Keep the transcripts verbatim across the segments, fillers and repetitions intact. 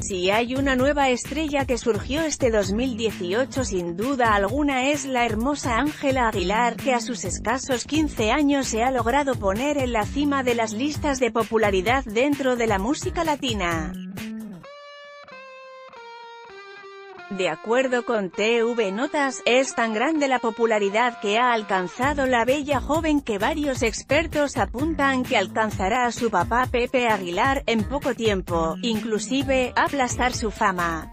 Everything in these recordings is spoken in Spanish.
Si hay una nueva estrella que surgió este dos mil dieciocho sin duda alguna es la hermosa Ángela Aguilar, que a sus escasos quince años se ha logrado poner en la cima de las listas de popularidad dentro de la música latina. De acuerdo con T V Notas, es tan grande la popularidad que ha alcanzado la bella joven que varios expertos apuntan que alcanzará a su papá Pepe Aguilar en poco tiempo, inclusive, a aplastar su fama.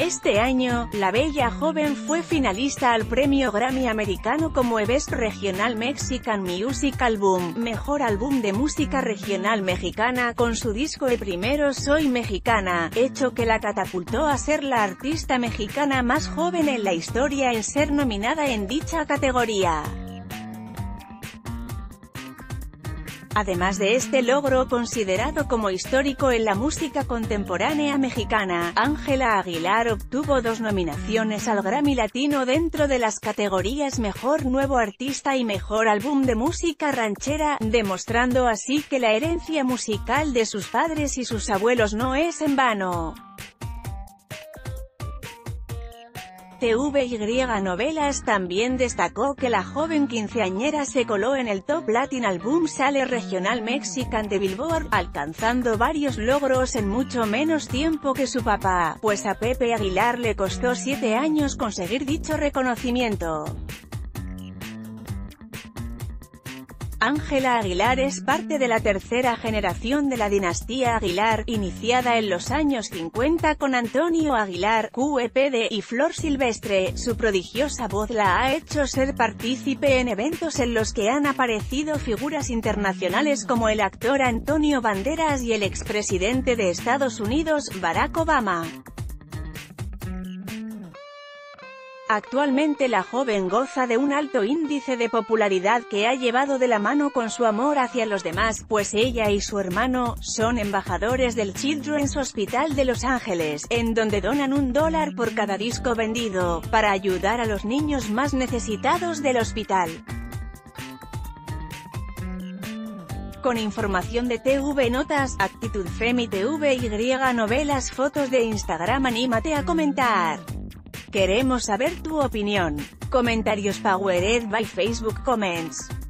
Este año, la bella joven fue finalista al premio Grammy americano como Best Regional Mexican Music Album, mejor álbum de música regional mexicana, con su disco de Primero Soy Mexicana, hecho que la catapultó a ser la artista mexicana más joven en la historia en ser nominada en dicha categoría. Además de este logro considerado como histórico en la música contemporánea mexicana, Ángela Aguilar obtuvo dos nominaciones al Grammy Latino dentro de las categorías Mejor Nuevo Artista y Mejor Álbum de Música Ranchera, demostrando así que la herencia musical de sus padres y sus abuelos no es en vano. TVyNovelas también destacó que la joven quinceañera se coló en el Top Latin Album Sale Regional Mexican de Billboard, alcanzando varios logros en mucho menos tiempo que su papá, pues a Pepe Aguilar le costó siete años conseguir dicho reconocimiento. Ángela Aguilar es parte de la tercera generación de la dinastía Aguilar, iniciada en los años cincuenta con Antonio Aguilar, Q E P D y Flor Silvestre. Su prodigiosa voz la ha hecho ser partícipe en eventos en los que han aparecido figuras internacionales como el actor Antonio Banderas y el expresidente de Estados Unidos, Barack Obama. Actualmente la joven goza de un alto índice de popularidad que ha llevado de la mano con su amor hacia los demás, pues ella y su hermano son embajadores del Children's Hospital de Los Ángeles, en donde donan un dólar por cada disco vendido, para ayudar a los niños más necesitados del hospital. Con información de T V Notas, Actitud Femi, TVyNovelas, fotos de Instagram. Anímate a comentar. Queremos saber tu opinión. Comentarios powered by Facebook Comments.